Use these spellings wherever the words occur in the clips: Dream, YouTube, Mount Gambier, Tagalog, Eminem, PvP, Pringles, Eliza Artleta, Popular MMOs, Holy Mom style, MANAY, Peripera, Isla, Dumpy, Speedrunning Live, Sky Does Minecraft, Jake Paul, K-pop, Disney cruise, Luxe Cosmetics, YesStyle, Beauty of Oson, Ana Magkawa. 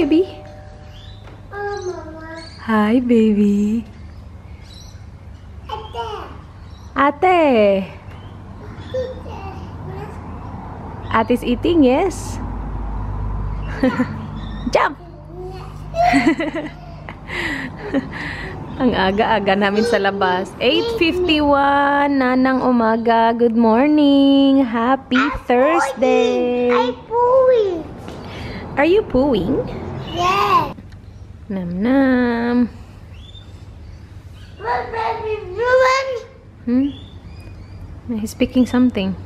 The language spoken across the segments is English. baby. Oh, Mama. Hi, baby. Ate. Ate is eating, yes? Jump! Ang aga-aga namin sa labas. 8:51 na ng umaga. Good morning! Happy Thursday! I'm pooing! Are you pooing? Yes! Nam-nam! Hmm? He's picking something.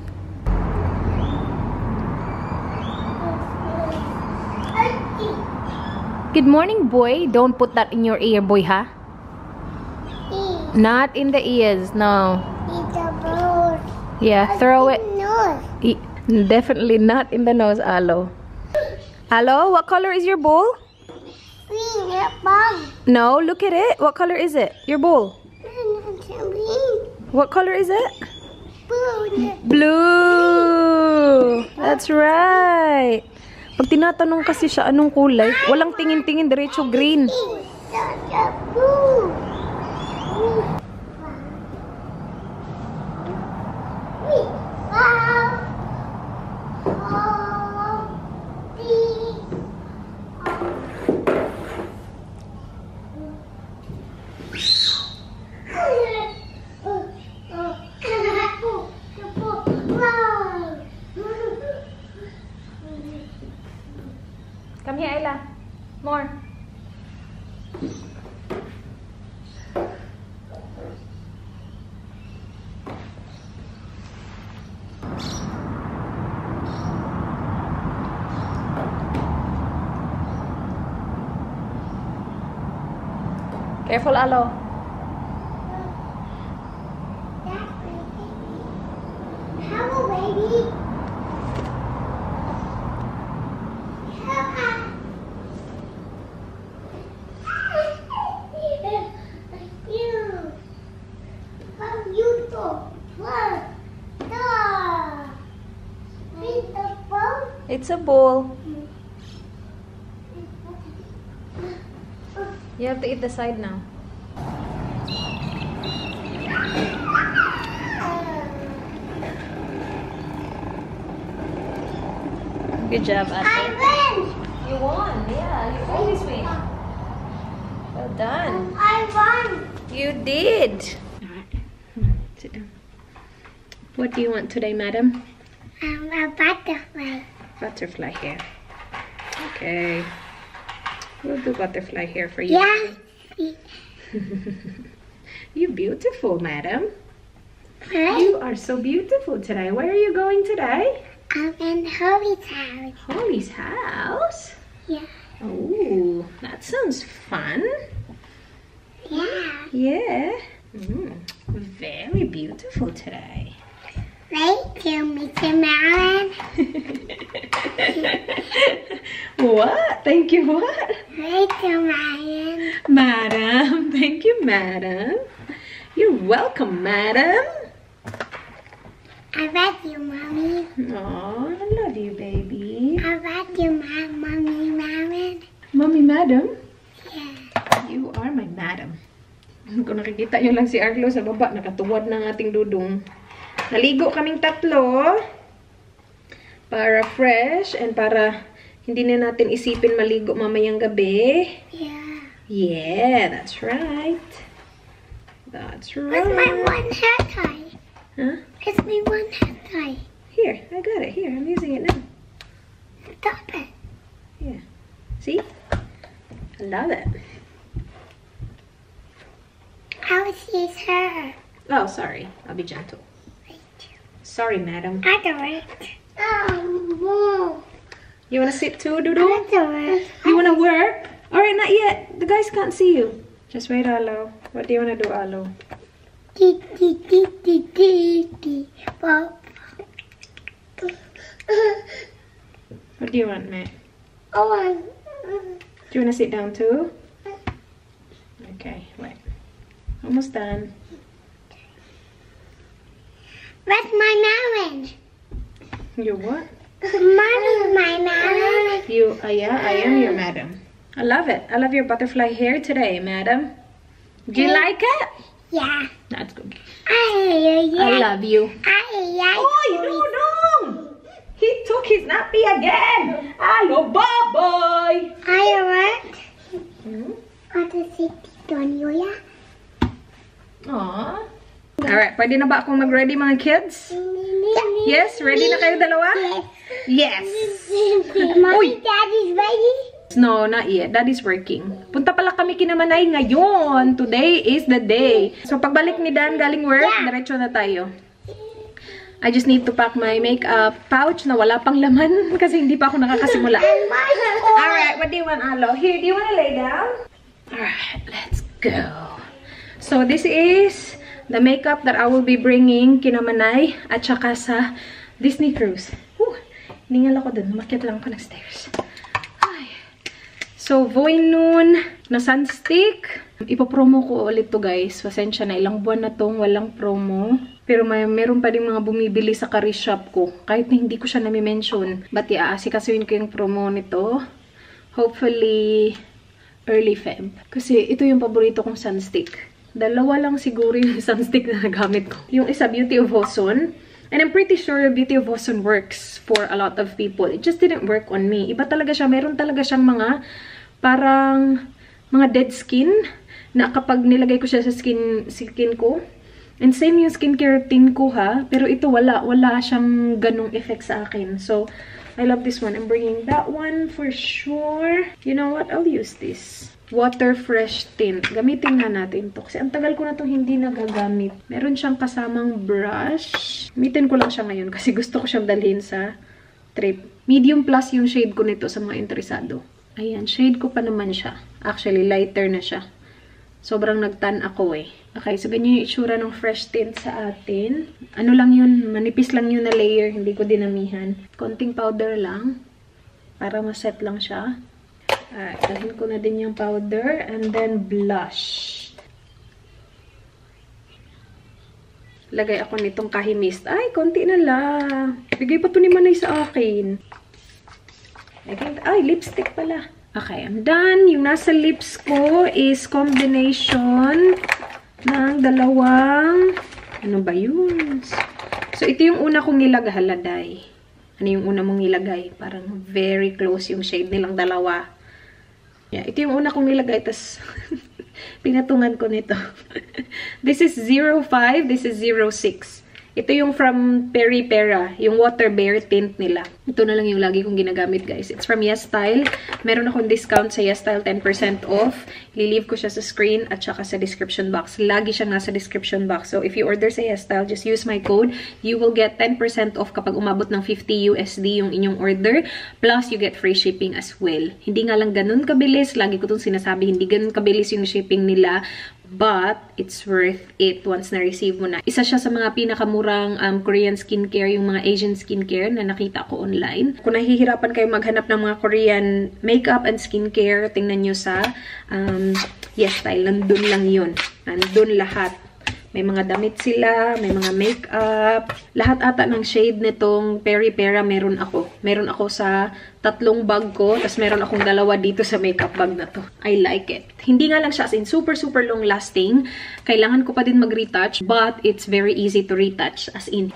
Good morning, boy. Don't put that in your ear, boy, huh? E. Not in the ears, no. In the nose. Yeah, but throw it. Nose. E definitely not in the nose, Alo. Alo, what color is your bowl? Green, not mine. No, look at it. What color is it? Your bowl. What color is it? Blue. Blue. That's right. Pag tinatanong kasi siya anong kulay, walang tingin-tingin, diretso green. Come here, Ayla. More. Careful, Alo. Hello, baby. It's a bowl. You have to eat the side now. Good job, Ate. I win! You won, yeah. You always win. Well done. I won! You did! Alright, sit down. What do you want today, madam? A butterfly. Butterfly hair. Okay. We'll do butterfly hair for you. Yeah. You're beautiful, madam. Hi. You are so beautiful today. Where are you going today? I'm in Holly's house. Holly's house? Yeah. Oh, that sounds fun. Yeah. Yeah. Mm, very beautiful today. Thank you, Mr. Melon. What? Thank you, what? Thank you, madam. Madam. Thank you, madam. You're welcome, madam. I love you, Mommy. Aw, I love you, baby. I love you, Mommy, Melon. Mommy, madam? Yeah. You are my madam. Kung nakikita nyo lang si Arlo sa baba, nakatuwad na ng ating dudong. Naligo kaming tatlo para fresh and para hindi na natin isipin maligo mamayang gabi. Yeah. Yeah, that's right. That's right. Where's my one hair tie? Huh? Where's my one hair tie? Here, I got it. Here, I'm using it now. Stop it. Yeah. See? I love it. How is his hair? Oh, sorry. I'll be gentle. Sorry, madam. I do it. Oh, you wanna sit too, Doodoo? I do it. You wanna work? Alright, not yet. The guys can't see you. Just wait, Alo. What do you wanna do, Alo? What do you want, Matt? Oh, do you wanna sit down too? Okay, wait. Almost done. Where's my melon? Your what? Mommy's my melon. You, yeah, I am your madam. I love it. I love your butterfly hair today, madam. Do you like it? Yeah. That's good. I love you. Oh, no, no. He took his nappy again. Hello, bye-bye. Aww. Alright, pwede na ba akong mag-ready mga kids? Yes, ready na kayo dalawa? Yes. Mommy, Daddy's ready? No, not yet. Daddy's working. Punta pala kami kinamanay ngayon. Today is the day. So, pagbalik ni Dan galing work, diretso na tayo. I just need to pack my makeup pouch na wala pang laman kasi hindi pa ako nakakasimula. Alright, what do you want, Alo? Here, do you want to lay down? Alright, let's go. So, this is the makeup that I will be bringing kinamanay at saka sa Disney cruise. Whew! Ningal ako dun. Umakyat lang ako ng stairs. Ay. So, Voynoon na sunstick. Ipapromo ko ulit to, guys. Pasensya na. Ilang buwan na tong walang promo. Pero meron pa ding mga bumibili sa curry shop ko. Kahit na hindi ko siya nami-mention. But i-aasikasuhin ko yung promo nito. Hopefully, early Feb. Kasi ito yung paborito kong sunstick. Dalawa lang siguro yung sunstick na nagamit ko. Yung isa, Beauty of Oson. And I'm pretty sure Beauty of Oson works for a lot of people. It just didn't work on me. Iba talaga siya. Meron talaga siyang mga parang mga dead skin na kapag nilagay ko siya sa skin ko. And same yung skincare routine ko ha. Pero ito wala. Wala siyang ganung effect sa akin. So, I love this one. I'm bringing that one for sure. You know what? I'll use this. Water Fresh Tint. Gamitin na natin to. Kasi ang tagal ko na itong hindi nagagamit. Meron siyang kasamang brush. Gamitin ko lang siya ngayon kasi gusto ko siyang dalhin sa trip. Medium plus yung shade ko nito sa mga interesado. Ayan, shade ko pa naman siya. Actually, lighter na siya. Sobrang nagtan ako eh. Okay, so ganyan yung itsura ng fresh tint sa atin. Ano lang yun, manipis lang yun na layer. Hindi ko dinamihan. Konting powder lang. Para maset lang siya. Alright, tahin ko na din yung powder and then blush. Lagay ako nitong kahimist. Ay, konti na lang. Bigay pa to ni Manay sa akin. Ay, lipstick pala. Okay, I'm done. Yung nasa lips ko is combination ng dalawang... Ano ba yun? So, ito yung una kong nilagahaladay. Ano yung una mong nilagay? Parang very close yung shade nilang dalawa. Yeah, ito yung una kong nilagay, tas pinatungan ko nito. This is 05, this is 06. Ito yung from Peripera, yung water bear tint nila. Ito na lang yung lagi kong ginagamit, guys. It's from YesStyle. Meron akong discount sa YesStyle, 10% off. Lilive ko siya sa screen at saka sa description box. Lagi siya nasa description box. So, if you order sa YesStyle, just use my code. You will get 10% off kapag umabot ng $50 yung inyong order. Plus, you get free shipping as well. Hindi nga lang ganun kabilis. Lagi ko itong sinasabi, hindi ganun kabilis yung shipping nila. But, it's worth it once na-receive mo na. Isa siya sa mga pinakamurang Korean skincare, yung mga Asian skincare na nakita ko online. Kung nahihirapan kayo maghanap ng mga Korean makeup and skincare, tingnan nyo sa YesStyle. Nandun lang yun. Nandun lahat. May mga damit sila, may mga makeup. Lahat ata ng shade nitong Peripera meron ako. Meron ako sa tatlong bag ko, tapos meron akong dalawa dito sa makeup bag na to. I like it. Hindi nga lang siya as in super long lasting. Kailangan ko pa din mag-retouch, but it's very easy to retouch as in.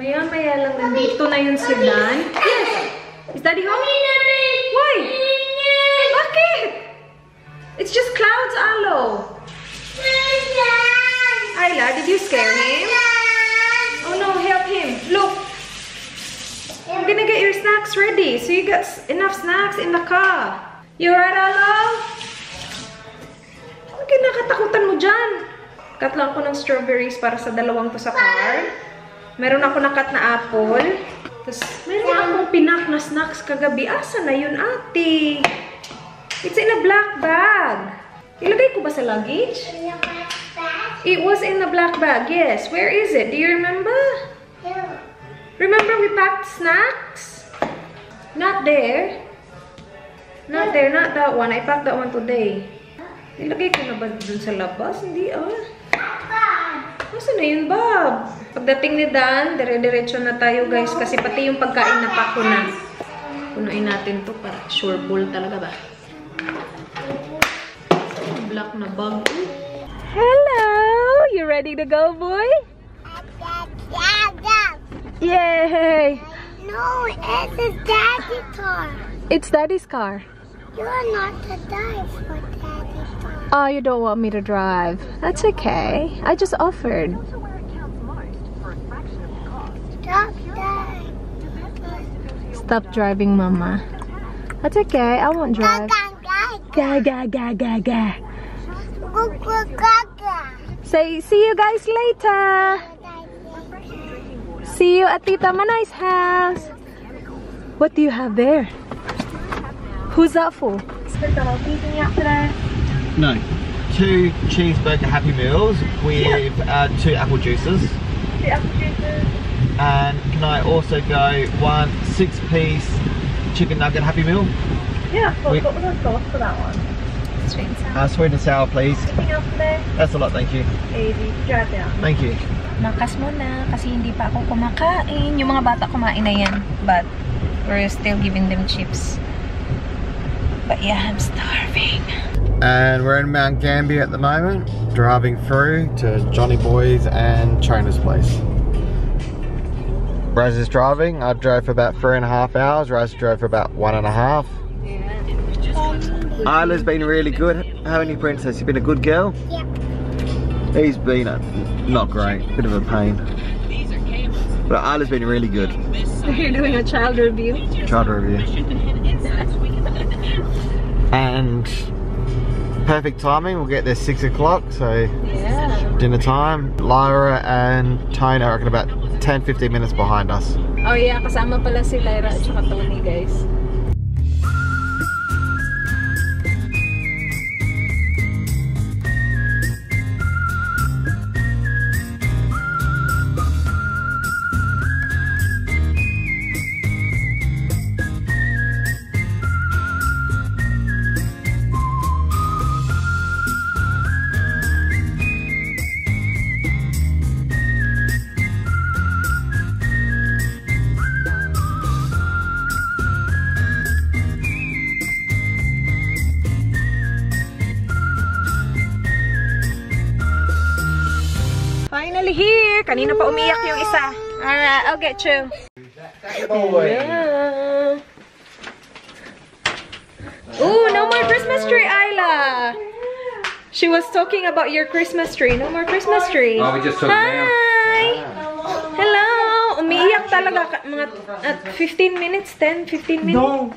Maya-maya lang nandito na yun si Dan. Yes! Is Daddy home? Why? Bakit? It's just clouds, Alo. Ayla, did you scare him? Oh no, help him. Look. I'm gonna get your snacks ready. So you got enough snacks in the car. You alright, Alo? Ano kinakatakutan mo dyan? Cut lang ko ng strawberries para sa dalawang to sa car. Meron ako nakat na apple. Tapos meron akong pinak na snacks kagabi. Asa na yun, ate? It's in a black bag. Ilagay ko ba sa luggage? It was in the black bag, yes. Where is it? Do you remember? Yeah. Remember we packed snacks? Not there. Not there, not that one. I packed that one today. Nilagay ko na ba dun sa labas? Hindi, ah. Nasaan na yun, Bob? Pagdating ni Dan, dire-diretso na tayo, guys. Kasi pati yung pagkain na pack ko na. Punuin natin to para sure full talaga ba? from the bug. Hello, you ready to go, boy? Yay! No, it's his daddy's car. It's daddy's car. You're not to drive for daddy's car. Oh, you don't want me to drive. That's okay. I just offered. Stop driving. Stop driving, Mama. That's okay. I won't drive. Ga ga ga ga ga. Say, see you guys later. See you at Tita Manay's house. What do you have there? Who's that for? No. 2 cheeseburger Happy Meals with 2 apple juices. 2 apple juices. And can I also go 1 6-piece chicken nugget Happy Meal? Yeah, of course. What was our sauce for that one? Sweet and sour. Sweet and sour, please. Anything else there? That's a lot, thank you. Easy. Drive down. Thank you. Makas muna kasi hindi pa ako kumakain. Yung mga bata kumain na yan. But we're still giving them chips. But yeah, I'm starving. And we're in Mount Gambier at the moment. Driving through to Johnny Boy's and Chona's place. Rose is driving. I drove for about 3.5 hours. Rose drove for about 1.5. Isla's been really good. Haven't you, Princess? You've been a good girl? Yeah. He's been not great, bit of a pain. But Isla's been really good. You're doing a child review. Child review. And perfect timing, we'll get there 6 o'clock, so yeah. Dinner time. Lyra and Tony are about 10-15 minutes behind us. Oh yeah, kasama pala si Lyra at saka Tony, guys. Here, kanina pa umiyak yung isa. Alright, I'll get you. Yeah. Ooh, no more Christmas tree, Isla. She was talking about your Christmas tree. No more Christmas tree. Oh, we just took it down. Hi. Hello. Umiiyak talaga mga at 15 minutes, 10-15 minutes. No.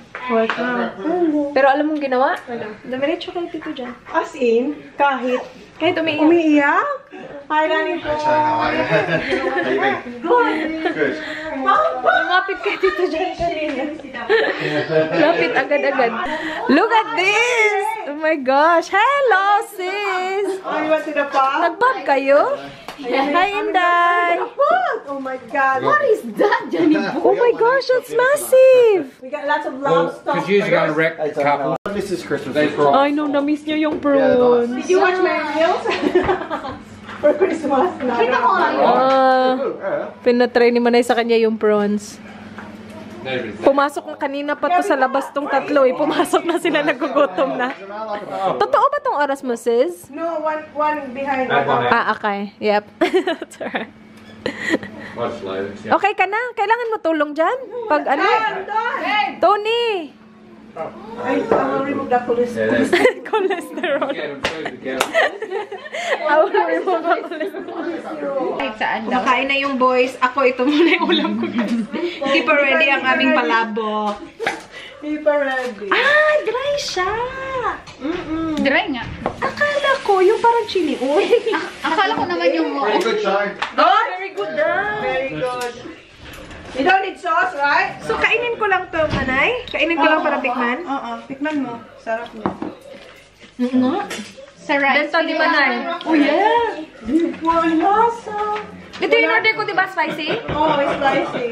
Pero alam mong ginawa? Dumiretso kayo dito dyan. As in, kahit umiiyak. Umiiyak? Hi, Danny. How are you? How you been? Good. Good. Lumapit ka dito dyan. Lumapit agad-agad. Look at this! Oh my gosh. Hello, sis! Oh, you want to the pub? Nag-pub kayo? Hi, Inday. Oh my god. What is that, Johnny? Oh my gosh, that's massive. We got lots of love stuff. Because you usually got a wreck couple. This is Christmas. I know, na-miss niya yung prawns. Did you watch Mary Hills? For Christmas. Kita ko pinatry ni Manay sa kanya yung prawns. Pumasok na kanina pa to sa labas tong tatlo eh. Pumasok na sila, nagugutom na. Totoo ba tong oras mo, sis? No, one behind. Ah, okay. Yep. That's alright. Okay ka na? Kailangan mo tulong dyan? Pag ano? Tony! I will remove the cholesterol. Cholesterol. I will remove the cholesterol. Nakain na yung boys. Ako, ito muna yung ulam ko. Hindi pa ready ang aming palabok. Hindi pa ready. Ah, dry siya. Dry nga. Akala ko yung parang chili oil. Akala ko naman yung more. Very good, Chard. Oh, very good na. Very good. You don't need sauce, right? So, kainin ko lang to, Manay? Kainin ko lang para tikman? Oo, tikman mo. Sarap mo. Nga. Sarap. Dito, di ba, Manay? Oh, yeah! Malasa! Ito yung order ko, di ba, spicy? Oo, spicy.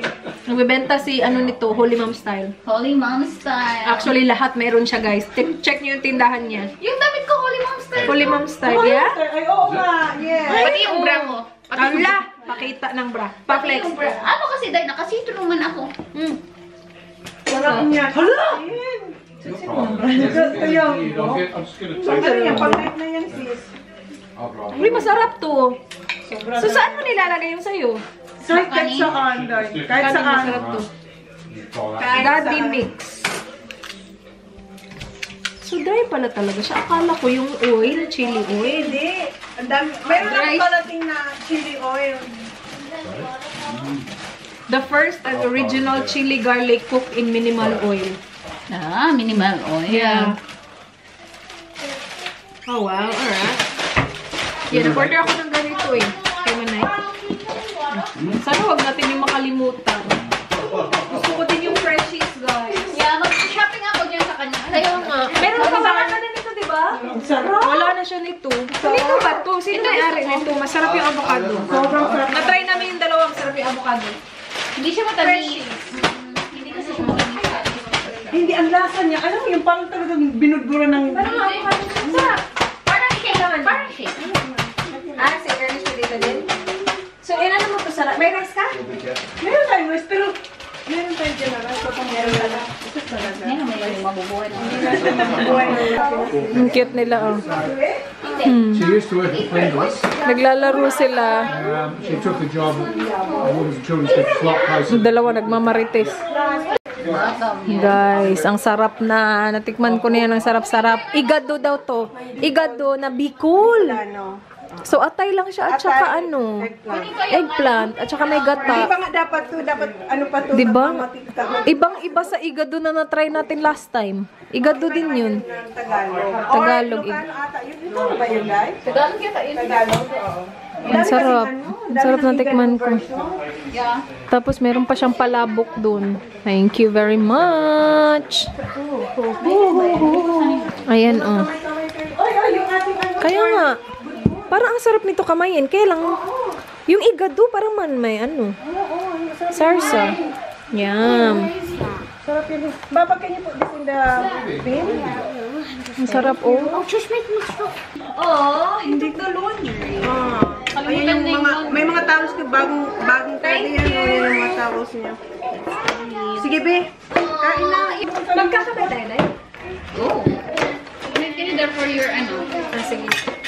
Nagbibenta si, ano nito, Holy Mom style. Holy Mom style. Actually, lahat meron siya, guys. Check nyo yung tindahan niya. Yung damit ko, Holy Mom style. Holy Mom style, yeah? Ay, oo nga, yeah. Pati yung bra mo. Ala! Pakita ng bra. Paklex. Ano kasi dahil nakasito naman ako. Wala ko niya. Hala! Uy, masarap to. So, saan mo nilalagay yung sa'yo? Sir, kahit saan. Kahit saan. Daddy mix. So, dry pala talaga siya. Akala ko yung oil, chili oil. Hindi. Mayroon akong palating na chili oil. The first and original chili garlic cooked in minimal oil. Ah, minimal oil. Yeah. Oh, wow. Alright. Yeah, nag-order ako ng ganito eh. Kay Manay. Sana huwag natin yung makalimutan. Gusto ko din yung freshies, guys. Yeah, mag-shopping ako dyan sa kanya. Ayaw nga. Meron ka ba na nito, diba? Sarap. Wala na siya nito. Nito ba ito? Sino may-ari nito? Masarap yung avocado. Natry namin yung dalawang sarap yung avocado. Hindi siya matamis. Hindi kasi siya matamis. Hindi, ang lasa niya. Alam mo, yung parang talagang binudura ng... Parang ako, parang shake naman. Parang shake. Ah, si Ernest na dito din. So, ilan naman ito sarap? May rice ka? Meron tayong rice, pero... Meron tayong general. Kapag meron lala. Ito talaga. Meron tayong mabubuhay. Ang cute nila, oh. She used to work at Pringles. Naglalaro sila. She took a job at Women's Children's Club House. Dalawa nagmamarites. Guys, ang sarap na. Natikman ko na yan. Ang sarap-sarap. Igado daw to. Igado na Bicol. So, atay lang siya at saka ano. Eggplant. At saka may gata. Diba nga dapat to? Dapat ano pa to? Diba? Ibang-iba sa igado na na-try natin last time. Igado din yun. Tagalog. Tagalog yata yun. Ang sarap. Ang sarap na tikman ko. Tapos meron pa siyang palabok dun. Thank you very much. Ayan o. Kaya nga. Parang ang sarap nito kamayin. Kaya lang yung igado parang man may ano. Sarsa. Yum. Sarap yun. Babag can you put this in the bin? Ang sarap, oh. Oh, just make me stop. Oh, hindi ka laundry. Ayan yung mga, may mga towels ko bagong tali. Thank you. Yung mga towels niya. Sige, be. Kain na. Magkakabay tayo, Day? Oh. Magkakabay tayo for your ano. Sige.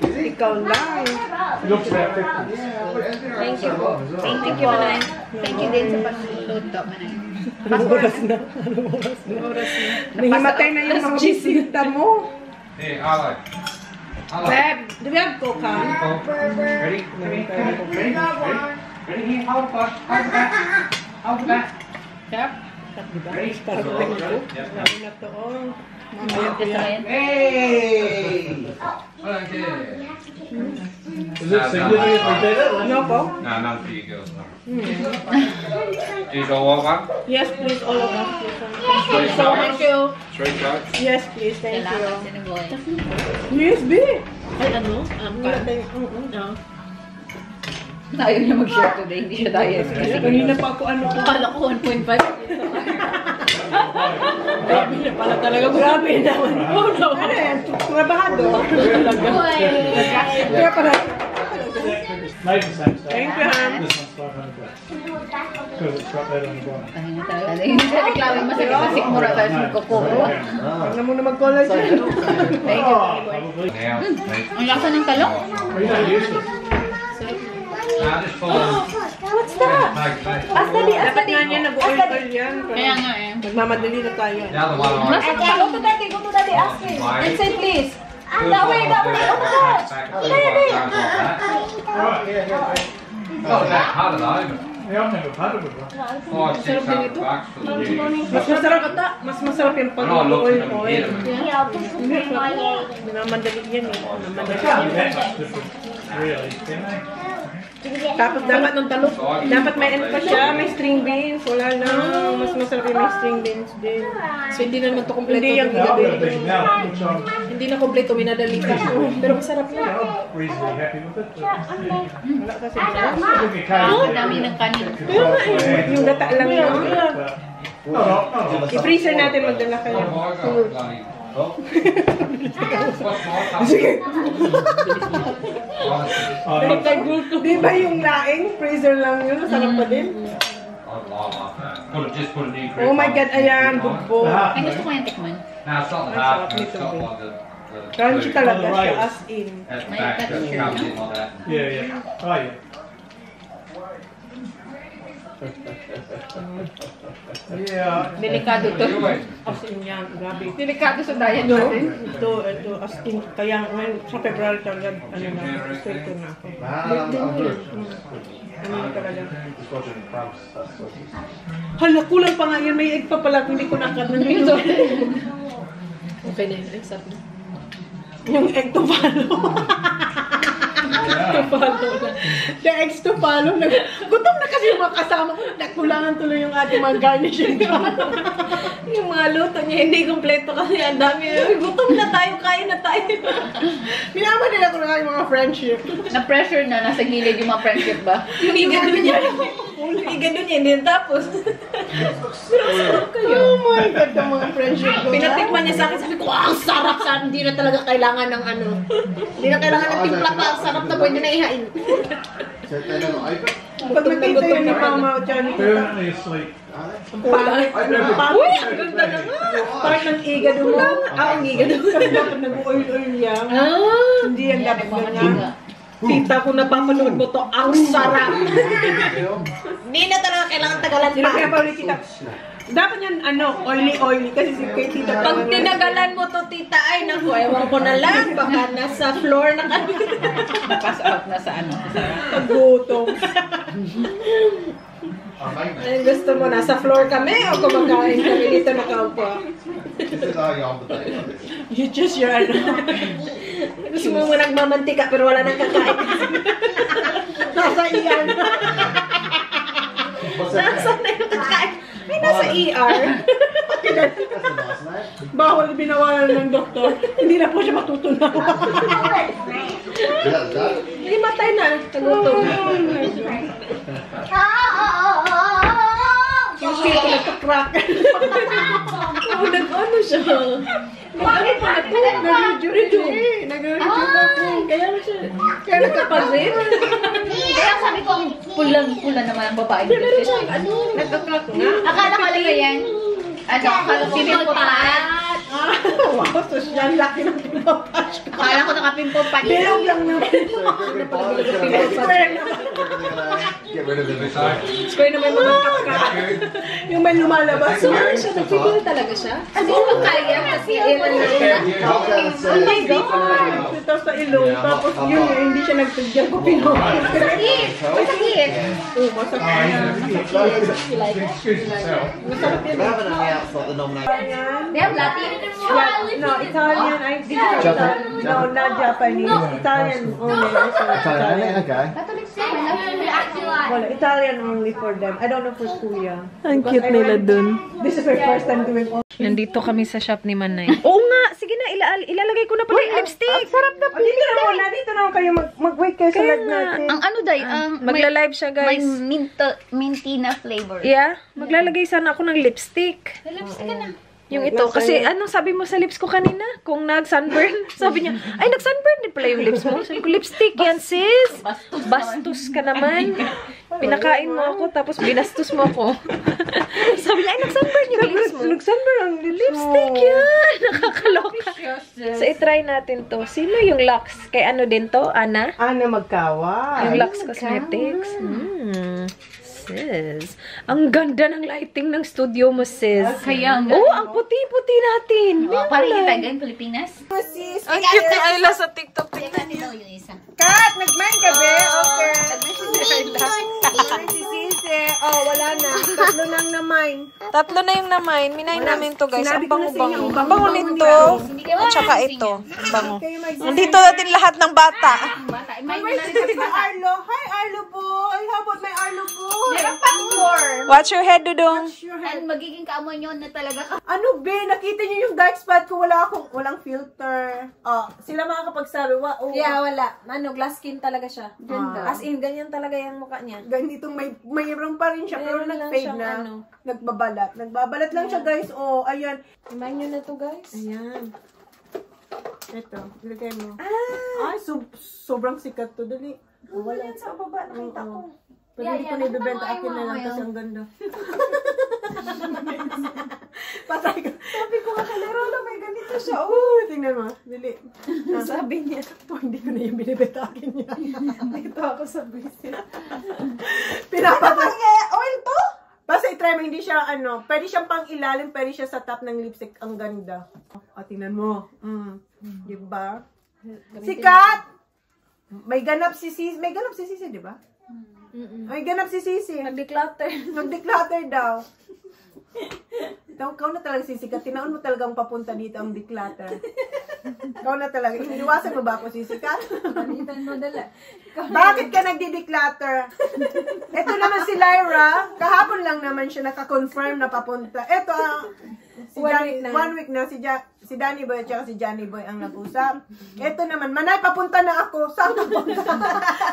Ikaw lang. Thank you po. Thank you, Manay. Thank you din sa pagluto, Manay. Anong oras na? Nahimatay na yung mga bisita mo. Hey, Alay. Beb, do we have Coke? Ready? Ready? How about? Yep. Ready? Ready? Hey! Okay. Is it single you can take it? No, Paul? No, not for you girls. Is it all over? Yes, please, all over. Yes, thank you. 3 shots? Yes, please, thank you. Yes, B. I don't know. No. Ayaw niya mag-share today, hindi siya diet. Kasi kanina pa ako ano, akala ko 1.5. Grabe na pala talaga. Grabe naman. Oh no. Ano yan? Trabahado. Kaya pala. Thank you, Han. Pahinga tayo. Hindi siya reklamo. Masik mura tayo sa magkukuro. Huwag na muna mag-color siya. Thank you. Ang lasa ng talong? What's that? Astadi. Kaya nga eh. Nagmamadali na tayo. Go to daddy, ask him. And say please. That way. Oh my gosh. Oh, that hard at all. I've never had it before. Mas masarap ata. Mas masarap yung pag-oil. Minamadali yan eh. Really? Tapos dapat ng talong. Dapat may end pa siya, may string beans. Wala na. Mas masarap yung may string beans din. So hindi na naman ito kompleto. Hindi yung gabi. Hindi na kompleto, minadali ka. Pero masarap na. Wala kasi masarap. Ang dami ng kanin. Pero yung gata lang yun. I-freezer natin, magdala ka lang. Sige. Diba yung laing, freezer lang yun, sarap pa din. Oh my God, ayan, bubbo. Ay, gusto ko yung tikman. Ang sarap nito. Crunchy talaga siya, as in. May texture, no? Yeah, yeah. Oh, yeah. Yeah. Delikado to. As in yan, grabe. Delikado sa diet natin. Ito, as in, kaya sa February talaga, ano na, straight na ako. Ano na talaga. Hala, kulang pa nga yan. May egg pa pala, hindi ko nakat na nito. Okay na yun, exact na. Yung egg to follow. The eggs to follow. Gutom na kasi yung mga kasama ko. Nakulangan tuloy yung ating mga garnishing. Yung mga luto niya, hindi kompleto kasi ang dami. Gutom na tayo, kain na tayo. Minama nila ko na yung mga friendship. Na-pressure na, nasa gilid yung mga friendship ba? Yung igado niya. Yung igado niya, hindi tapos. Pero sarap kayo. Oh my God, yung mga friendship ko. Pinatikman niya sa akin, sabi ko, ang sarap sa akin. Hindi na talaga kailangan ng ano. Hindi na kailangan ng timpla pa. Sarap na pwede na ihain. Pag nakita yun ni Mama o Johnny, ang pangit. Uy! Ang ganda na nga! Parang ng igado mo. Ang igado. Sabi dapat nag-oil-oil yan. Hindi yan dapat ganyan. Tita, kung napapanood mo to, ang sarap! Hindi na talaga kailangan tagalan pa. Kaya paulit kita. Dapat yan, ano, oily-oily kasi si kay Tita. Pag tinagalan mo to, Tita, ay naku, ewan ko na lang. Baka nasa floor na kami. Pass out na sa ano. Paggutom. Ay, gusto mo, nasa floor kami o kumakain kami dito nakaupo? You choose your ano. Gusto mo mo nagmamantika pero wala nang kakain. Nasa ER. Nasa na yung kakain. Ay, nasa ER. Bawal binawalan ng doktor. Hindi na po siya matutunaw. Hindi matay na. Kagutom. Sito nagka-crack. Oo, nag-ano siya. Nag-ano pa ako. Nag-rejuridum. Nag-rejuridum ako. Kaya na siya. Kaya nagka-pazin. Kaya sabi ko, pulang-pulang naman ang babae. Pero meron siya, ano, nagka-crack nga. Akala ka lang yan. Ano, akala ko pimpot-pat. Wow, sosyal laki ng pimpot-pat. Akala ko nakapimpot-pat. Berog lang na. Square naman. Square naman mga crack. Yung may lumalabas. So, ano siya? Nagpipil talaga siya? Hindi ko kaya kasi ewan na siya. Oh my God! Ito sa ilong. Tapos yun, hindi siya nagsadyang ko pinapin. Masakit! Masakit! Oo, masakit na. Masakit yun. They have Latin? No, Italian. Japan? No, not Japanese. Italian only. Italian? Okay. Katolik siya. Well, Italian only for them. I don't know for Kuya. Ang cute nila dun. This is her first time doing all. Nandito kami sa shop ni Manay. Oo nga! Sige na, ilalagay ko na pala yung lipstick! Sarap na pala! Dito na ako kayo. Mag-wait kayo sa lag natin. Ang ano dahi? Magla-live siya, guys. May minty na flavor. Yeah? Maglalagay sana ako ng lipstick. Lipstick ka na. Yung ito. Kasi anong sabi mo sa lips ko kanina? Kung nag-sunburn. Sabi niya, ay nag-sunburn din pala yung lips mo. Sabi ko, lipstick yan sis. Bastos ka naman. Pinakain mo ako tapos binastos mo ako. Sabi niya, ay nag-sunburn yung lips mo. Nag-sunburn ang lipstick yan. Nakakaloka. So i-try natin to. Sino yung Luxe? Kay ano din to? Ana? Ana Magkawa. Yung Luxe Cosmetics. Sis. Ang ganda ng lighting ng studio mo, sis. Kaya ang ganda. Oh, ang puti-puti natin. Parang itagay yung Pilipinas. Ang cute ni Ayla sa TikTok. Tignan nito yung isa. Kat, nagman ka, be. Okay. Nagman si Ayla. Nagman si Sis. Oh, wala na. Tatlo nang namain. Tatlo na yung namain. Minain namin to, guys. Ang bango-bango. Ang bango nito. At saka ito. Ang bango. Nandito natin lahat ng bata. Arlo. Hi, Arlo boy. How about my Arlo boy? Meron pang more. Watch your head, Dudong. And magiging kaamoy nyo na talaga ka. Ano, be? Nakita nyo yung dark spot ko. Wala akong, walang filter. Oh, sila makakapagsabi. Yeah, wala. Ano, glass skin talaga siya. As in, ganyan talaga yung mukha niya. Ganitong mayroon pa rin siya. Pero nag-fade na. Nagbabalat. Nagbabalat lang siya, guys. Oh, ayan. Iman nyo na to, guys. Ayan. Ito. Ilagay mo. Ay, sobrang sikat to. Dali. Wala yan sa baba. Nakita ko. Pwede ko na ibibenta. Akin na lang. Kasi ang ganda. Patay ka. Sabi ko kakalero na may ganito siya. Oo, tingnan mo. Dili. Sabi niya. Ito, hindi ko na yung binibenta. Akin niya. Nakita ako sa business. Pinapatay. Oil to? Basta i-try mo, hindi siya ano, pwede siyang pang ilalim, pwede siya sa top ng lipstick. Ang ganda. O, tingnan mo. Diba? Sikat! May ganap si Sisi. May ganap si Sisi, diba? May ganap si Sisi. Nag-declutter. Nag-declutter daw. Ikaw na talaga sisikat. Tinaon mo talagang papunta dito ang declutter. Ikaw na talaga. Iniwasan mo ba ako sisikat? Palitan mo dala. Bakit ka nagdi-declutter? Ito naman si Lyra. Kahapon lang naman siya nakakonfirm na papunta. Ito ang... Si one week na. Si Danny Boy at si Johnny Boy ang nag-usap. Ito naman. Manay, papunta na ako. Sama punta.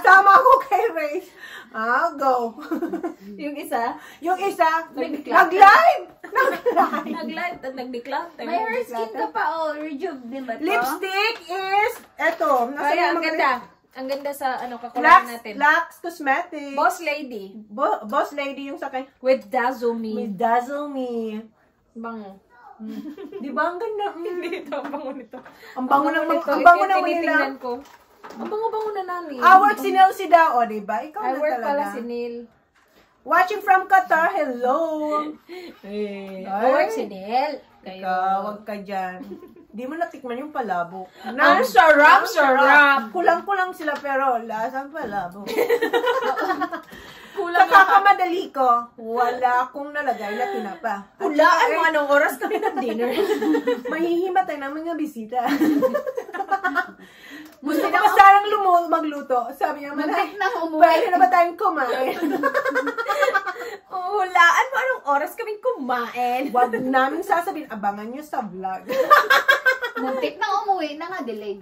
Sama ako kay Ray. Ah, go. Yung isa. Nag-live at nag-declutter. May hair skin ka pa. Oh, rejuve din ba to? Lipstick is... Eto. Kaya, ang ganda. Ang ganda sa ano kakulay natin. Luxe Cosmetics. Boss Lady. Boss Lady yung sakay. With Dazzle Me. With Dazzle Me. Bango. Di ba? Ang ganda. Dito, ang bango nito. Ang bango ng mga. Ang bango ng tinitingnan ko. Ang bango-bango na namin. I work si Neil Sida, o, diba? Ikaw na talaga. I work pala si Neil. Watching from Qatar, hello! I work si Neil. Ikaw, huwag ka dyan. Di mo natikman yung palabo. Ang sarap! Kulang-kulang sila pero lasang palabo. Nakakamadali ko. Wala akong nalagay na tinapa. Hulaan mo anong oras kami ng dinner. Mahihimatay ng mga bisita. Gusto ko sarang magluto. Sabi niya, manay, pwede na ba tayong kumain? Hulaan mo anong oras kaming kumain. Huwag namin sasabihin, abangan nyo sa vlog. Muntik na umuwi na nga, delayed.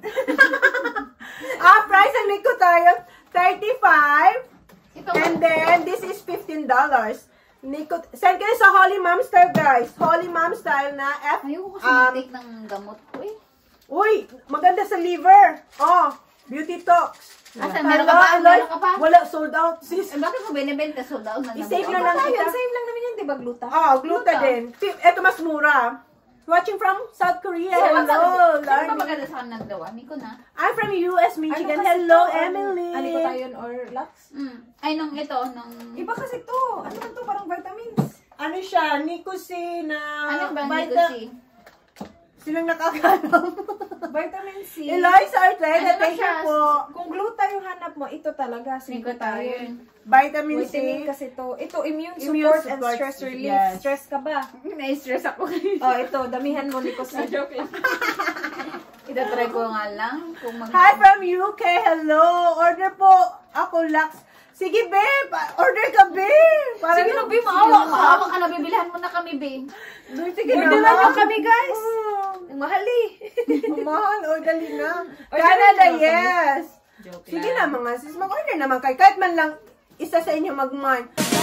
Price ang niko tayo, $35. And then, this is $15. Send kayo sa Holy Mom Style, guys. Holy Mom Style na F. Ayaw ko kasi mag-take ng gamot ko eh. Uy, maganda sa liver. Oh, beauty talks. Asan? Meron ka pa? Meron ka pa? Wala, sold out, sis. Eh, bakit mo binibenta? Sold out na naman. I-save na lang kita. Save lang namin yan, diba? Gluta. Oo, gluta din. Ito mas mura. Watching from South Korea. Hello, Larry. Saan ba maganda sa kanang dawa? Miko na. I'm from US, Michigan. Hello, Emily. Aliko tayo or Lux? Ay, nung ito, nung... Iba kasi ito. Ano ba ito? Parang vitamins. Ano siya? Nicosi na... Anong bang Nicosi? Silang nakakalam. Vitamin C. Eliza Artleta, thank you po. Kung gluta yung hanap mo, ito talaga. Nicotin. Vitamin C. Vitamin kasi ito. Ito, immune support and stress relief. Stress ka ba? Na-stress ako. Oh, ito. Damihan mo, Nicotin. Joke lang. Itatry ko nga lang. Hi from UK. Hello. Order po. Ako, Lux. Sige, babe. Order ka, babe. Sige na, babe. Maawa ka na. Bibilihan mo na kami, babe. Sige na. Order na kami, guys. Mahal eh. Mahal, orderly na. Canada, yes. Sige na mga sis, mag-order naman kayo. Kahit man lang isa sa inyo mag-month.